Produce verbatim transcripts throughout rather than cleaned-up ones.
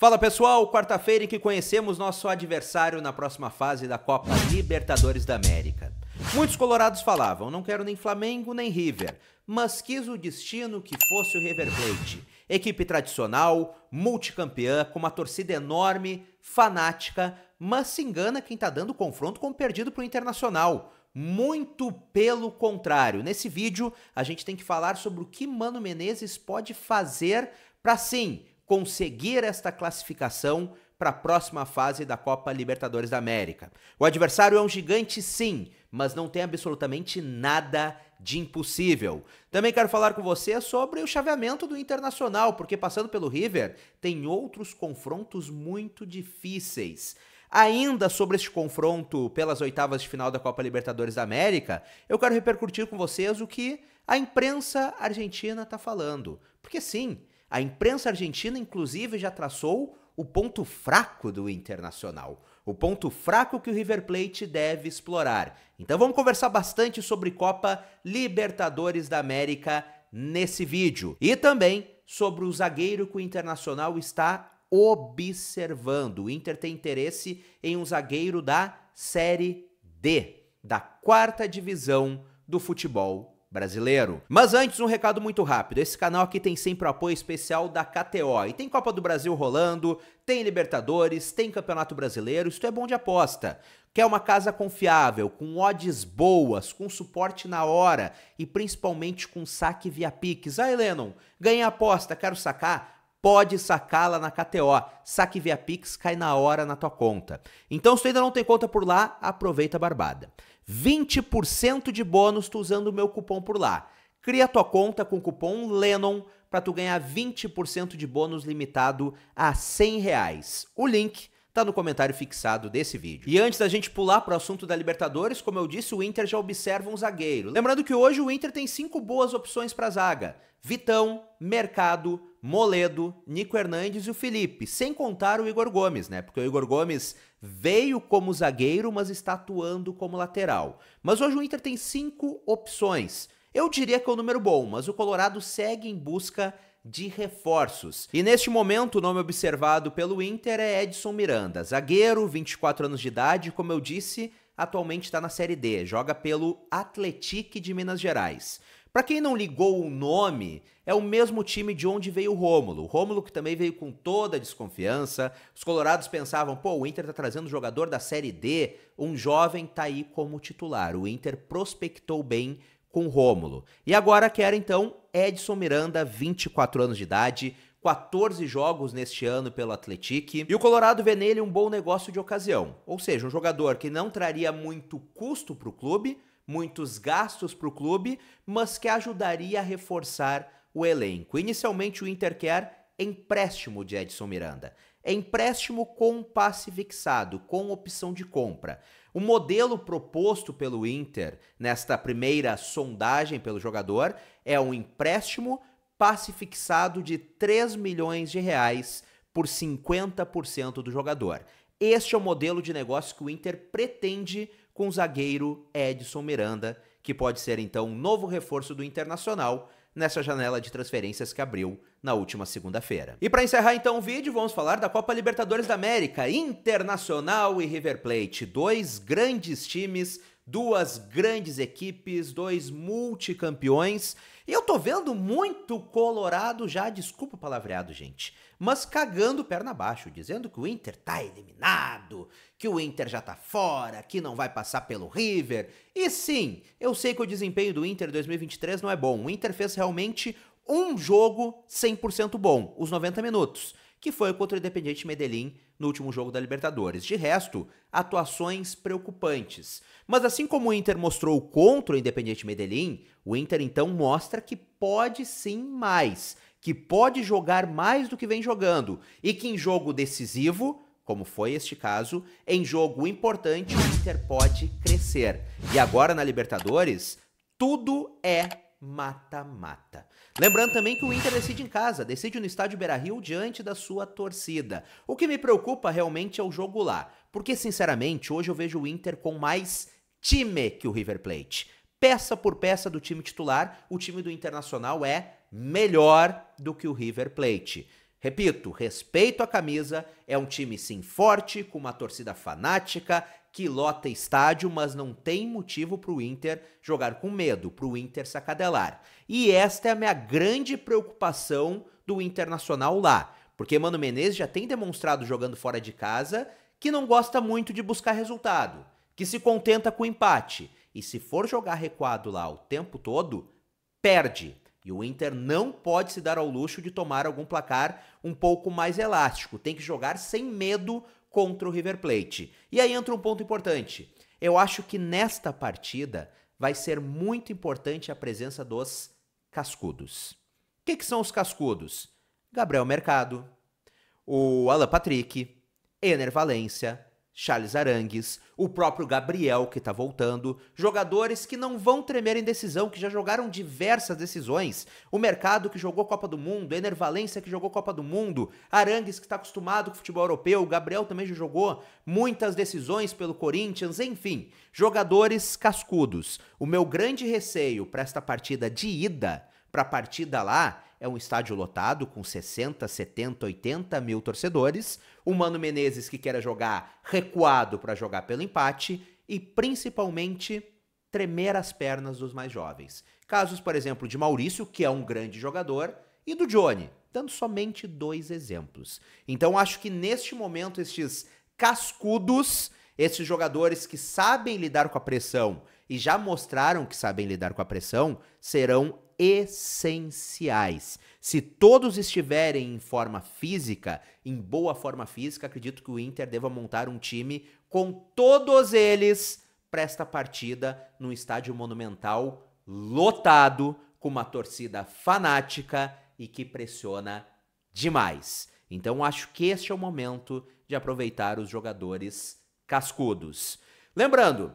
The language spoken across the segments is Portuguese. Fala pessoal, quarta-feira em que conhecemos nosso adversário na próxima fase da Copa Libertadores da América. Muitos colorados falavam, não quero nem Flamengo nem River, mas quis o destino que fosse o River Plate. Equipe tradicional, multicampeã, com uma torcida enorme, fanática, mas se engana quem tá dando confronto como perdido pro Internacional. Muito pelo contrário, nesse vídeo a gente tem que falar sobre o que Mano Menezes pode fazer pra sim conseguir esta classificação para a próxima fase da Copa Libertadores da América. O adversário é um gigante, sim, mas não tem absolutamente nada de impossível. Também quero falar com você sobre o chaveamento do Internacional, porque passando pelo River tem outros confrontos muito difíceis. Ainda sobre este confronto pelas oitavas de final da Copa Libertadores da América, eu quero repercutir com vocês o que a imprensa argentina está falando. Porque sim, a imprensa argentina, inclusive, já traçou o ponto fraco do Internacional, o ponto fraco que o River Plate deve explorar. Então vamos conversar bastante sobre Copa Libertadores da América nesse vídeo. E também sobre o zagueiro que o Internacional está observando. O Inter tem interesse em um zagueiro da Série D, da quarta divisão do futebol brasileiro. Mas antes, um recado muito rápido. Esse canal aqui tem sempre o apoio especial da K T O. E tem Copa do Brasil rolando, tem Libertadores, tem Campeonato Brasileiro. Isso é bom de aposta. Quer uma casa confiável, com odds boas, com suporte na hora e principalmente com saque via Pix. Aí, Lennon, ganhei a aposta, quero sacar? Pode sacá-la na K T O. Saque via Pix, cai na hora na tua conta. Então, se tu ainda não tem conta por lá, aproveita a barbada. vinte por cento de bônus tu usando o meu cupom por lá. Cria tua conta com o cupom LENNON para tu ganhar vinte por cento de bônus limitado a cem reais. O link tá no comentário fixado desse vídeo. E antes da gente pular pro assunto da Libertadores, como eu disse, o Inter já observa um zagueiro. Lembrando que hoje o Inter tem cinco boas opções para zaga: Vitão, Mercado, Moledo, Nico Hernandes e o Felipe, sem contar o Igor Gomes, né? Porque o Igor Gomes veio como zagueiro, mas está atuando como lateral. Mas hoje o Inter tem cinco opções. Eu diria que é um número bom, mas o Colorado segue em busca de reforços. E neste momento o nome observado pelo Inter é Edson Miranda, zagueiro, vinte e quatro anos de idade, como eu disse, atualmente está na Série D, joga pelo Athletic de Minas Gerais. Para quem não ligou o nome, é o mesmo time de onde veio o Rômulo. O Rômulo que também veio com toda a desconfiança. Os colorados pensavam, pô, o Inter tá trazendo um jogador da Série D, um jovem tá aí como titular. O Inter prospectou bem com o Rômulo. E agora quer então Edson Miranda, vinte e quatro anos de idade, quatorze jogos neste ano pelo Atlético. E o Colorado vê nele um bom negócio de ocasião. Ou seja, um jogador que não traria muito custo para o clube, muitos gastos para o clube, mas que ajudaria a reforçar o elenco. Inicialmente o Inter quer empréstimo de Edson Miranda. É empréstimo com passe fixado, com opção de compra. O modelo proposto pelo Inter nesta primeira sondagem pelo jogador é um empréstimo passe fixado de três milhões de reais por cinquenta por cento do jogador. Este é o modelo de negócio que o Inter pretende com o zagueiro Edson Miranda, que pode ser então um novo reforço do Internacional nessa janela de transferências que abriu na última segunda-feira. E para encerrar então o vídeo, vamos falar da Copa Libertadores da América. Internacional e River Plate, dois grandes times, duas grandes equipes, dois multicampeões. E eu tô vendo muito colorado já, desculpa o palavreado, gente, mas cagando perna abaixo, dizendo que o Inter tá eliminado, que o Inter já tá fora, que não vai passar pelo River. E sim, eu sei que o desempenho do Inter em dois mil e vinte e três não é bom. O Inter fez realmente um jogo cem por cento bom, os noventa minutos, que foi contra o Independiente Medellín no último jogo da Libertadores. De resto, atuações preocupantes. Mas assim como o Inter mostrou contra o Independiente Medellín, o Inter então mostra que pode sim mais, que pode jogar mais do que vem jogando e que em jogo decisivo, como foi este caso, em jogo importante o Inter pode crescer. E agora na Libertadores, tudo é mata-mata. Lembrando também que o Inter decide em casa, decide no estádio Beira-Rio diante da sua torcida. O que me preocupa realmente é o jogo lá, porque sinceramente hoje eu vejo o Inter com mais time que o River Plate. Peça por peça do time titular, o time do Internacional é melhor do que o River Plate. Repito, respeito à camisa, é um time sim forte, com uma torcida fanática, que lota estádio, mas não tem motivo para o Inter jogar com medo, para o Inter se acadelar. E esta é a minha grande preocupação do Internacional lá, porque Mano Menezes já tem demonstrado jogando fora de casa que não gosta muito de buscar resultado, que se contenta com empate, e se for jogar recuado lá o tempo todo, perde. E o Inter não pode se dar ao luxo de tomar algum placar um pouco mais elástico. Tem que jogar sem medo contra o River Plate. E aí entra um ponto importante. Eu acho que nesta partida vai ser muito importante a presença dos cascudos. O que, que são os cascudos? Gabriel Mercado, o Alan Patrick, Enner Valencia, Charles Aránguiz, o próprio Gabriel, que está voltando, jogadores que não vão tremer em decisão, que já jogaram diversas decisões, o Mercado, que jogou Copa do Mundo, Enner Valencia, que jogou Copa do Mundo, Aránguiz, que está acostumado com o futebol europeu, o Gabriel também já jogou muitas decisões pelo Corinthians, enfim, jogadores cascudos. O meu grande receio para esta partida de ida, para a partida lá, é um estádio lotado com sessenta, setenta, oitenta mil torcedores, o Mano Menezes que queira jogar recuado para jogar pelo empate e, principalmente, tremer as pernas dos mais jovens. Casos, por exemplo, de Maurício, que é um grande jogador, e do Johnny, dando somente dois exemplos. Então, acho que neste momento, estes cascudos, esses jogadores que sabem lidar com a pressão e já mostraram que sabem lidar com a pressão, serão essenciais. Se todos estiverem em forma física, em boa forma física, acredito que o Inter deva montar um time com todos eles para esta partida num estádio monumental lotado, com uma torcida fanática e que pressiona demais. Então acho que este é o momento de aproveitar os jogadores cascudos. Lembrando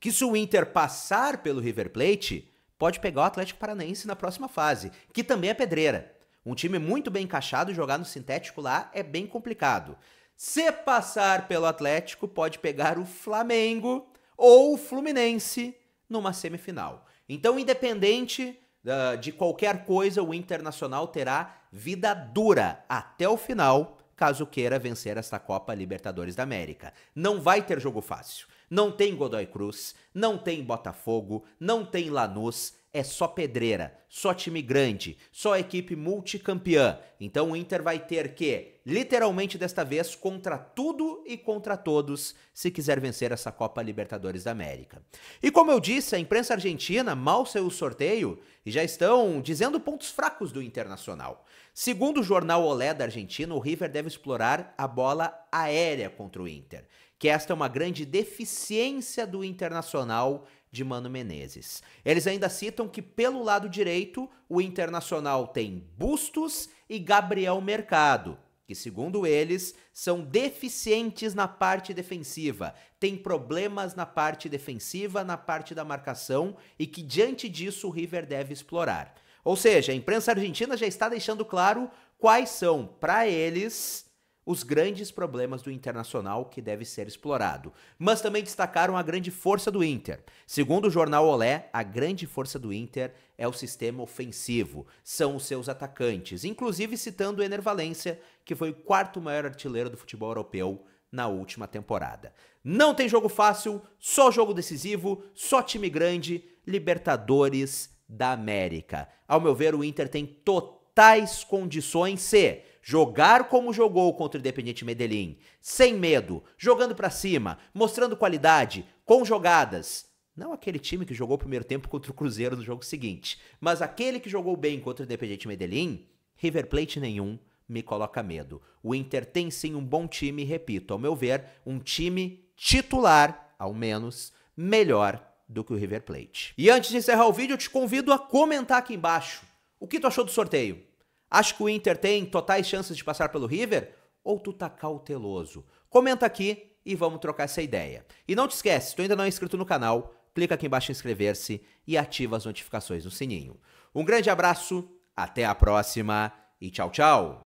que se o Inter passar pelo River Plate, pode pegar o Atlético Paranaense na próxima fase, que também é pedreira. Um time muito bem encaixado, jogar no sintético lá é bem complicado. Se passar pelo Atlético, pode pegar o Flamengo ou o Fluminense numa semifinal. Então, independente uh, de qualquer coisa, o Internacional terá vida dura até o final, caso queira vencer esta Copa Libertadores da América. Não vai ter jogo fácil. Não tem Godoy Cruz, não tem Botafogo, não tem Lanús, é só pedreira, só time grande, só equipe multicampeã. Então o Inter vai ter que, literalmente desta vez, contra tudo e contra todos, se quiser vencer essa Copa Libertadores da América. E como eu disse, a imprensa argentina mal saiu o sorteio e já estão dizendo pontos fracos do Internacional. Segundo o jornal Olé da Argentina, o River deve explorar a bola aérea contra o Inter, que esta é uma grande deficiência do Internacional de Mano Menezes. Eles ainda citam que pelo lado direito o Internacional tem Bustos e Gabriel Mercado, que segundo eles são deficientes na parte defensiva, tem problemas na parte defensiva, na parte da marcação e que diante disso o River deve explorar. Ou seja, a imprensa argentina já está deixando claro quais são, para eles, os grandes problemas do Internacional que deve ser explorado. Mas também destacaram a grande força do Inter. Segundo o jornal Olé, a grande força do Inter é o sistema ofensivo, são os seus atacantes, inclusive citando o Enner Valencia, que foi o quarto maior artilheiro do futebol europeu na última temporada. Não tem jogo fácil, só jogo decisivo, só time grande, Libertadores da América. Ao meu ver, o Inter tem totais condições se jogar como jogou contra o Independiente Medellín, sem medo, jogando pra cima, mostrando qualidade, com jogadas. Não aquele time que jogou o primeiro tempo contra o Cruzeiro no jogo seguinte, mas aquele que jogou bem contra o Independiente Medellín, River Plate nenhum me coloca medo. O Inter tem sim um bom time, repito, ao meu ver, um time titular, ao menos, melhor do que o River Plate. E antes de encerrar o vídeo, eu te convido a comentar aqui embaixo o que tu achou do sorteio. Acho que o Inter tem totais chances de passar pelo River? Ou tu tá cauteloso? Comenta aqui e vamos trocar essa ideia. E não te esquece, se tu ainda não é inscrito no canal, clica aqui embaixo em inscrever-se e ativa as notificações no sininho. Um grande abraço, até a próxima e tchau, tchau!